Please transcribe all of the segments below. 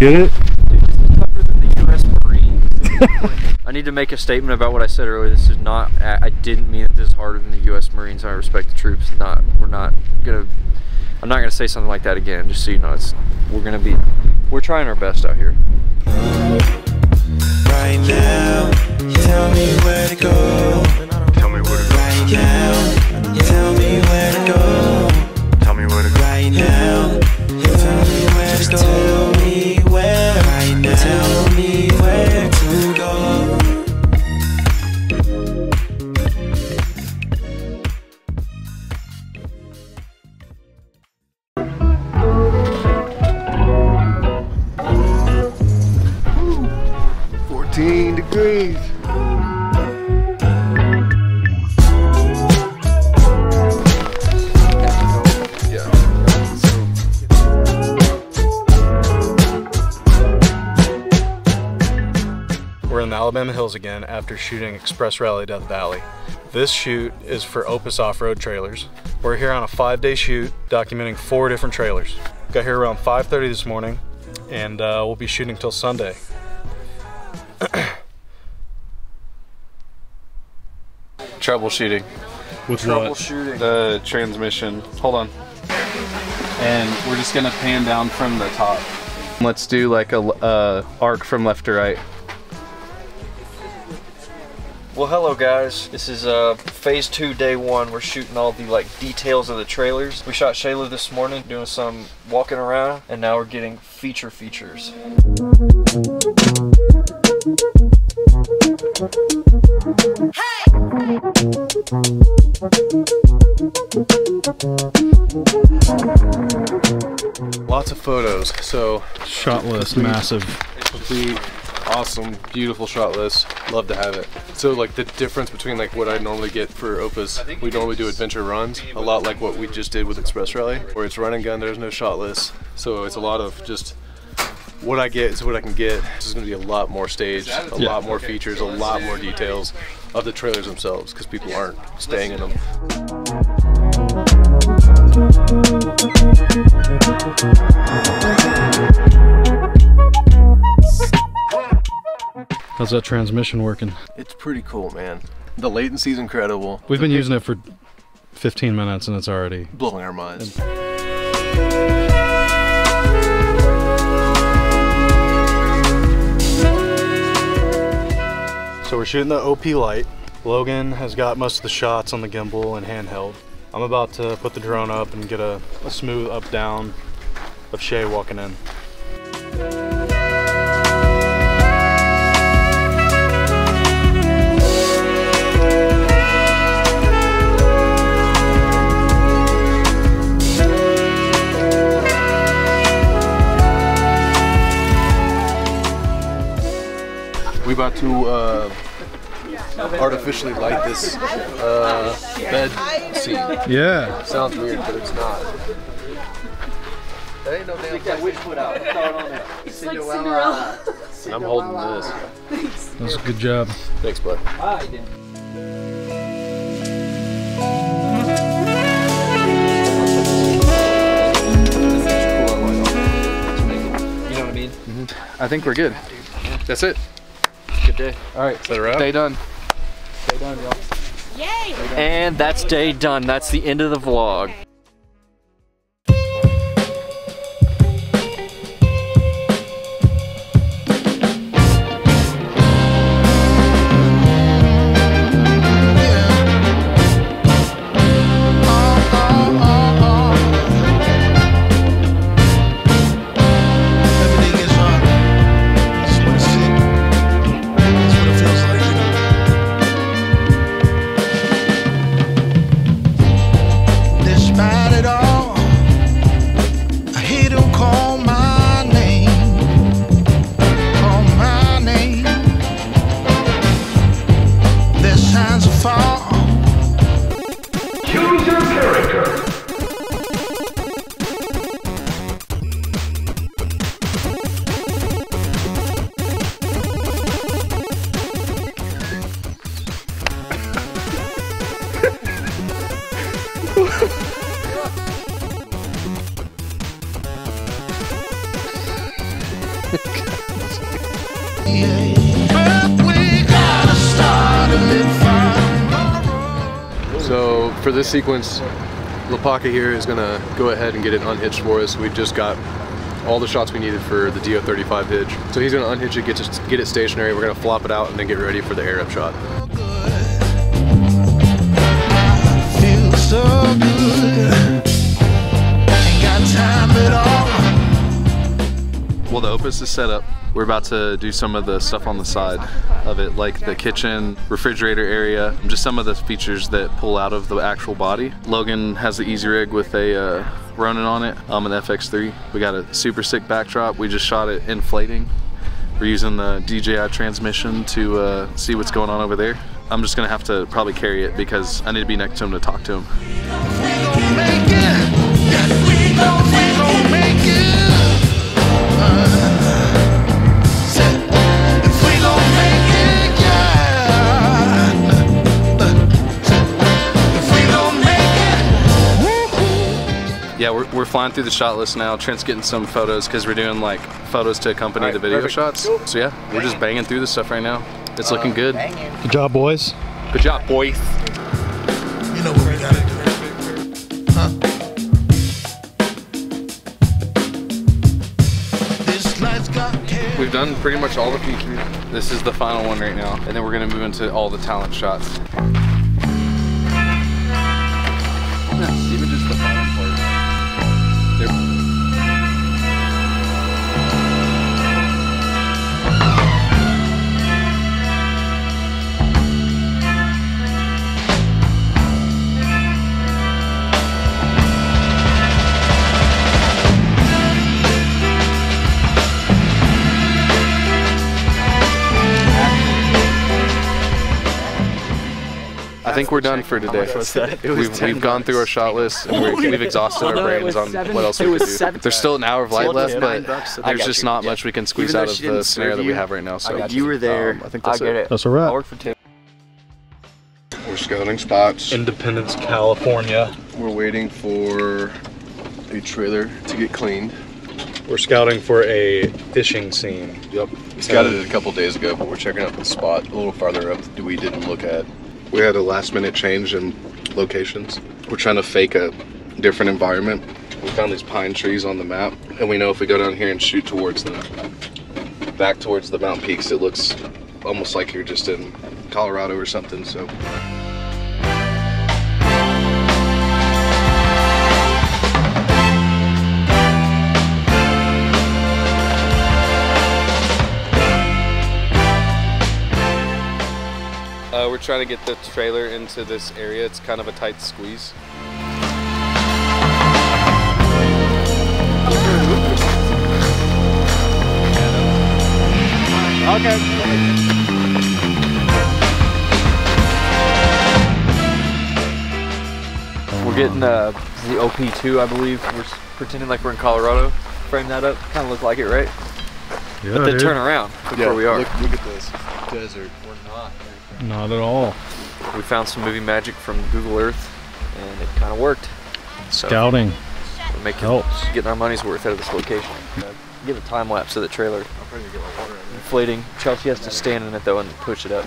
Get it? Dude, this is tougher than the U.S. Marines. I need to make a statement about what I said earlier. This is not, I didn't mean that this is harder than the U.S. Marines. I respect the troops. Not, we're not gonna, I'm not gonna say something like that again. Just so you know, it's, we're gonna be, we're trying our best out here. Right now, tell me where to go. Tell me where to go. Right now, tell me where to go. Tell me where to go. Right now, tell me where to go. Just tell me where. Right now, tell me where to go. Alabama Hills again after shooting Express Rally Death Valley. This shoot is for Opus Off Road Trailers. We're here on a 5-day shoot documenting 4 different trailers. Got here around 5:30 this morning and we'll be shooting till Sunday. Troubleshooting. With troubleshooting. What? The transmission. Hold on. And we're just gonna pan down from the top. Let's do like a arc from left to right. Well, hello guys. This is phase 2, day 1. We're shooting all the like details of the trailers. We shot Shayla this morning doing some walking around, and now we're getting features. Hey! Lots of photos. So shot list, massive. Complete. Awesome, beautiful shot list. Love to have it. So like the difference between like what I normally get for Opus, we normally do adventure runs, a lot like what we just did with Express Rally, where it's run and gun, there's no shot list. So it's a lot of just what I get is what I can get. This is gonna be a lot more staged, a lot more features, a lot more details of the trailers themselves because people aren't staying in them. How's that transmission working? It's pretty cool, man. The latency's incredible. We've been using it for 15 minutes and it's already blowing our minds. So we're shooting the OP light. Logan has got most of the shots on the gimbal and handheld. I'm about to put the drone up and get a smooth up down of Shay walking in. We about to artificially light this bed seat. Yeah. Sounds weird, but it's not. That ain't no damn thing. Which foot out? It's like Cinderella. I'm holding this. Thanks. That was a good job. Thanks, bud. Ah, you did. I think we're good. That's it. Good day. All right, so day done. Day done, y'all. Yay! Done. And that's day done. That's the end of the vlog. Okay. So for this sequence, Lapaka here is gonna go ahead and get it unhitched for us. We've just got all the shots we needed for the DO35 hitch. So he's gonna unhitch it, get it stationary, we're gonna flop it out and then get ready for the air up shot. Well, the Opus is set up. We're about to do some of the stuff on the side of it, like the kitchen, refrigerator area, just some of the features that pull out of the actual body. Logan has the EasyRig with a Ronin on it, an FX3. We got a super sick backdrop. We just shot it inflating. We're using the DJI transmission to see what's going on over there. I'm just gonna have to probably carry it because I need to be next to him to talk to him. Yeah, we're flying through the shot list now. Trent's getting some photos because we're doing like photos to accompany the video shots. So yeah, we're just banging through this stuff right now. It's looking good. Good job, boys. Good job, boys. You know what we gotta do. We've done pretty much all the features. This is the final one right now, and then we're gonna move into all the talent shots. That's even just the final part. I think we're done for today. We've gone through our shot list and we've exhausted our brains on what else we could do. There's still an hour of light left, but there's just not much we can squeeze out of the scenario that we have right now. So you were there. I think that's it. That's a wrap. We're scouting spots. Independence, California. We're waiting for a trailer to get cleaned. We're scouting for a fishing scene. Yep. We scouted it a couple days ago, but we're checking out the spot a little farther up that we didn't look at. We had a last minute change in locations. We're trying to fake a different environment. We found these pine trees on the map, and we know if we go down here and shoot towards them, back towards the mountain peaks, it looks almost like you're just in Colorado or something, so. We're trying to get the trailer into this area. It's kind of a tight squeeze. Okay. We're getting the OP2, I believe. We're pretending like we're in Colorado. Frame that up. Kind of look like it, right? Yeah, but then turn around. Look where we are. Look at this desert. We're not. Not at all. We found some movie magic from Google Earth, and it kind of worked. So scouting helps. Getting our money's worth out of this location. Give a time lapse of the trailer. Inflating. Chelsea has to stand in it though and push it up.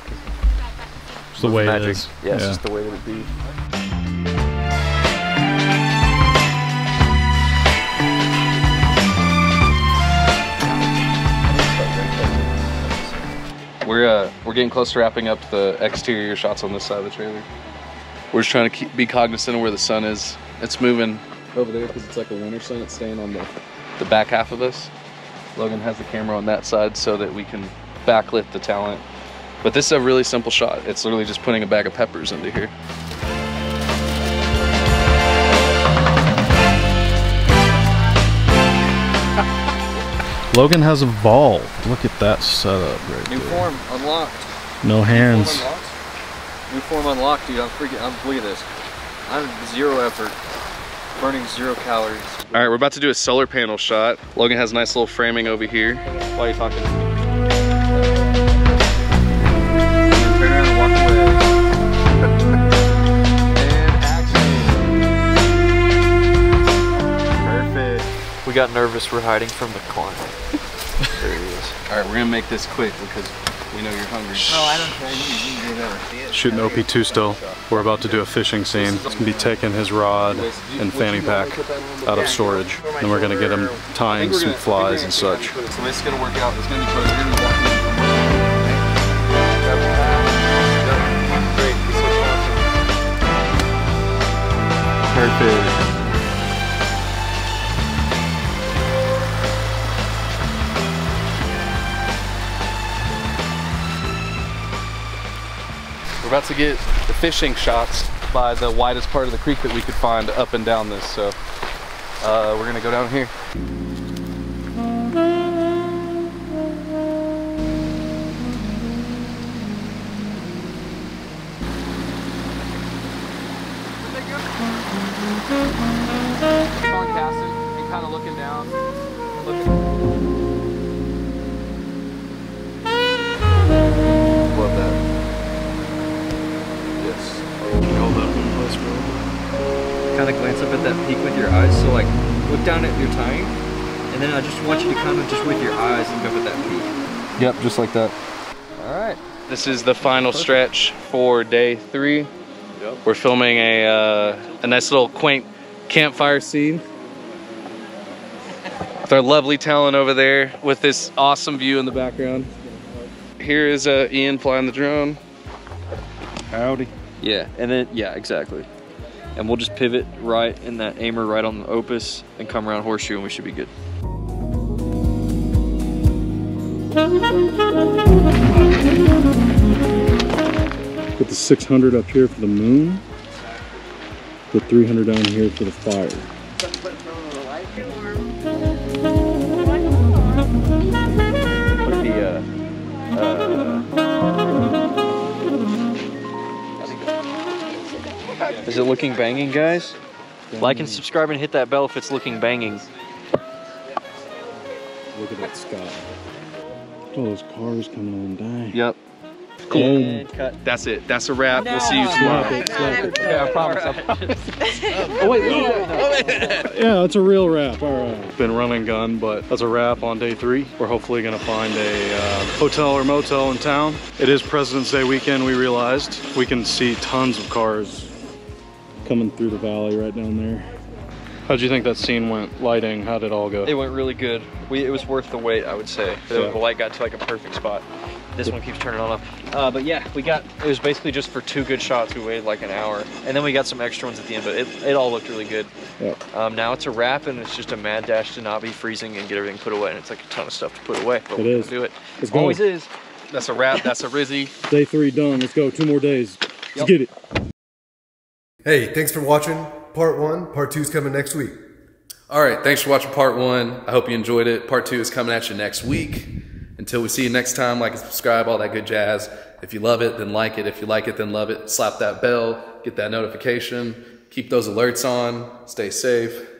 It's the way it is. Yeah, it's just the way that it be. We're getting close to wrapping up the exterior shots on this side of the trailer. We're just trying to be cognizant of where the sun is. It's moving over there because it's like a winter sun. It's staying on the back half of us. Logan has the camera on that side so that we can backlit the talent. But this is a really simple shot. It's literally just putting a bag of peppers into here. Logan has evolved. Look at that setup right there. New form unlocked. No hands. New form unlocked, dude. I'm freaking. Look at this. I'm zero effort. Burning 0 calories. All right, we're about to do a solar panel shot. Logan has nice little framing over here. While you're talking. Turn around and walk away. And action. Perfect. We got nervous. We're hiding from the climb. Alright, we're gonna make this quick because we know you're hungry. Oh, I don't care. You never see it. Shooting OP2 still. We're about to do a fishing scene. He's gonna be taking his rod and fanny pack out of storage. And we're gonna get him tying some flies and such. So this is gonna work out. It's gonna be perfect. Perfect. We're about to get the fishing shots by the widest part of the creek that we could find up and down this, so we're gonna go down here. Sarcastic and kind of looking down. Love that. Kind of glance up at that peak with your eyes, so like look down at your tying, and then I just want you to kind of just with your eyes look up at that peak. Yep, just like that. All right, this is the final stretch for day three. Yep. We're filming a nice little quaint campfire scene with our lovely Talon over there with this awesome view in the background. Here is Ian flying the drone. Howdy. Yeah, and then, yeah, exactly. And we'll just pivot right in that aimer right on the Opus and come around Horseshoe and we should be good. Put the 600 up here for the moon, the 300 down here for the fire. Put the, is it looking banging, guys? Like and subscribe and hit that bell if it's looking banging. Look at that sky. All those cars coming on dying. Yep. Cool. That's it. That's a wrap. No. We'll see you tomorrow. Yeah, I promise. Oh, wait. Yeah, that's a real wrap. All right. Been run and gun, but that's a wrap on day three. We're hopefully going to find a hotel or motel in town. It is President's Day weekend, we realized. We can see tons of cars coming through the valley right down there. How'd you think that scene went? Lighting, how'd it all go? It went really good. It was worth the wait, I would say. Yeah. The light got to like a perfect spot. This one keeps turning on up. But yeah, it was basically just for two good shots. We waited like an hour. And then we got some extra ones at the end, but it all looked really good. Yeah. Now it's a wrap and it's just a mad dash to not be freezing and get everything put away. And it's like a ton of stuff to put away, but we're gonna do it. It's always is. That's a wrap, that's a Rizzy. Day three done, let's go, 2 more days. Let's get it. Hey, thanks for watching. Part 1, part 2's coming next week. All right, thanks for watching part 1. I hope you enjoyed it. Part 2 is coming at you next week. Until we see you next time, like and subscribe, all that good jazz. If you love it, then like it. If you like it, then love it. Slap that bell, get that notification, keep those alerts on, stay safe.